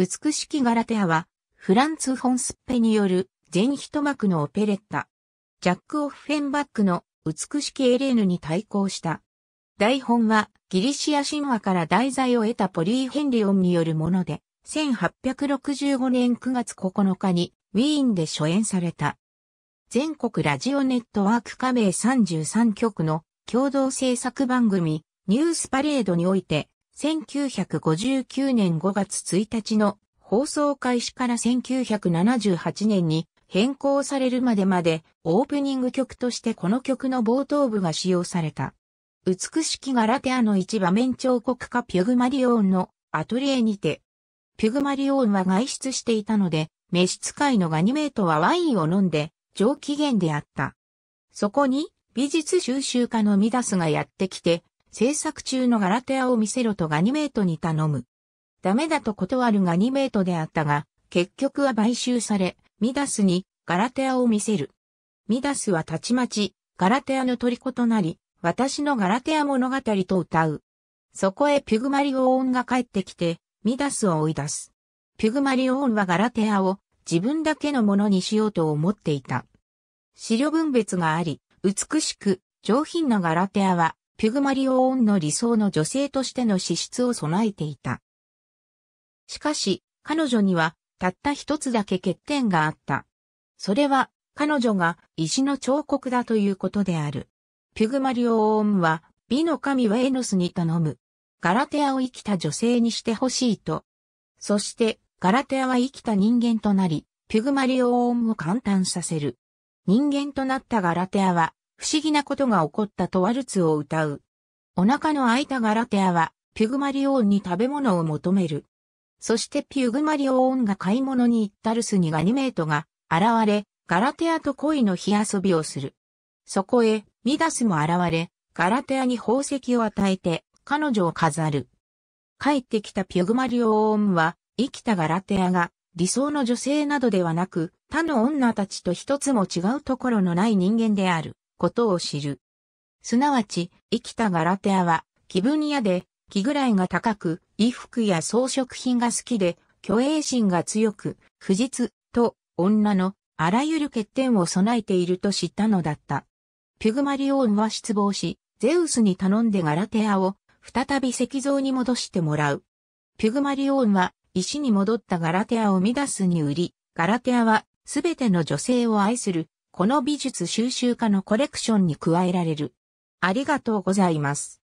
美しきガラテアは、フランツ・ホンスッペによる全一幕のオペレッタ。ジャック・オッフェンバックの美しきエレーヌに対抗した。台本はギリシア神話から題材を得たポリー・ヘンリオンによるもので、1865年9月9日にウィーンで初演された。全国ラジオネットワーク加盟33局の共同制作番組ニュースパレードにおいて、1959年5月1日の放送開始から1978年に変更されるまでオープニング曲としてこの曲の冒頭部が使用された。美しきガラテアの一場面彫刻家ピュグマリオンのアトリエにて、ピュグマリオンは外出していたので、召使いのガニメートはワインを飲んで、上機嫌であった。そこに、美術収集家のミダスがやってきて、制作中のガラテアを見せろとガニメートに頼む。ダメだと断るガニメートであったが、結局は買収され、ミダスにガラテアを見せる。ミダスはたちまち、ガラテアの虜となり、私のガラテア物語と歌う。そこへピュグマリオーンが帰ってきて、ミダスを追い出す。ピュグマリオーンはガラテアを自分だけのものにしようと思っていた。思慮分別があり、美しく上品なガラテアはピュグマリオーンの理想の女性としての資質を備えていた。しかし、彼女にはたった一つだけ欠点があった。それは彼女が石の彫刻だということである。ピュグマリオーンは美の神ウェーノスに頼む。ガラテアを生きた女性にしてほしいと。そして、ガラテアは生きた人間となり、ピュグマリオーンを感嘆させる。人間となったガラテアは、不思議なことが起こったとワルツを歌う。お腹の空いたガラテアは、ピュグマリオーンに食べ物を求める。そしてピュグマリオーンが買い物に行った留守にガニメートが現れ、ガラテアと恋の火遊びをする。そこへ、ミダスも現れ、ガラテアに宝石を与えて、彼女を飾る。帰ってきたピュグマリオーンは、生きたガラテアが、理想の女性などではなく、他の女たちと一つも違うところのない人間である、ことを知る。すなわち、生きたガラテアは、気分屋で、気位が高く、衣服や装飾品が好きで、虚栄心が強く、不実と、女の、あらゆる欠点を備えていると知ったのだった。ピュグマリオーンは失望し、ゼウスに頼んでガラテアを、再び石像に戻してもらう。ピュグマリオーンは石に戻ったガラテアをミダスに売り、ガラテアはすべての女性を愛する、この美術収集家のコレクションに加えられる。ありがとうございます。